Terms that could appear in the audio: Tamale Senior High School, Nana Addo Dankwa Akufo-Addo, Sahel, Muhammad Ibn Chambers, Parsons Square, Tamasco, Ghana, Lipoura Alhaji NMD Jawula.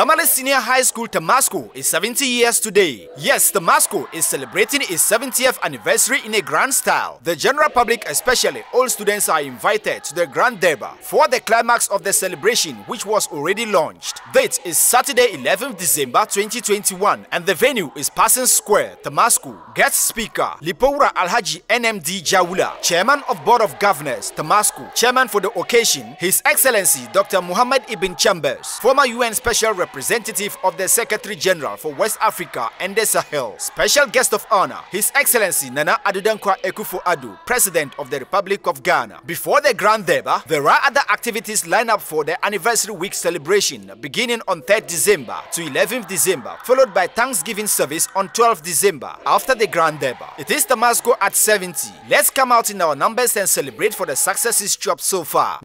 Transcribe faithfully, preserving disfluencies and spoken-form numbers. Tamale Senior High School Tamasco is seventy years today. Yes, Tamasco is celebrating its seventieth anniversary in a grand style. The general public, especially all students, are invited to the grand deba for the climax of the celebration, which was already launched. Date is Saturday, eleventh December twenty twenty-one, and the venue is Parsons Square, Tamasco. Guest speaker, Lipoura Alhaji N M D Jawula, Chairman of Board of Governors, Tamasco. Chairman for the occasion, His Excellency Doctor Muhammad Ibn Chambers, former U N Special Representative of the Secretary General for West Africa and the Sahel. Special guest of honor, His Excellency Nana Addo Dankwa Akufo-Addo, President of the Republic of Ghana. Before the grand deba, there are other activities lined up for the anniversary week celebration, beginning on third December to eleventh December, followed by Thanksgiving service on twelfth December. After the grand deba, it is Tamasco at seventy. Let's come out in our numbers and celebrate for the successes dropped so far.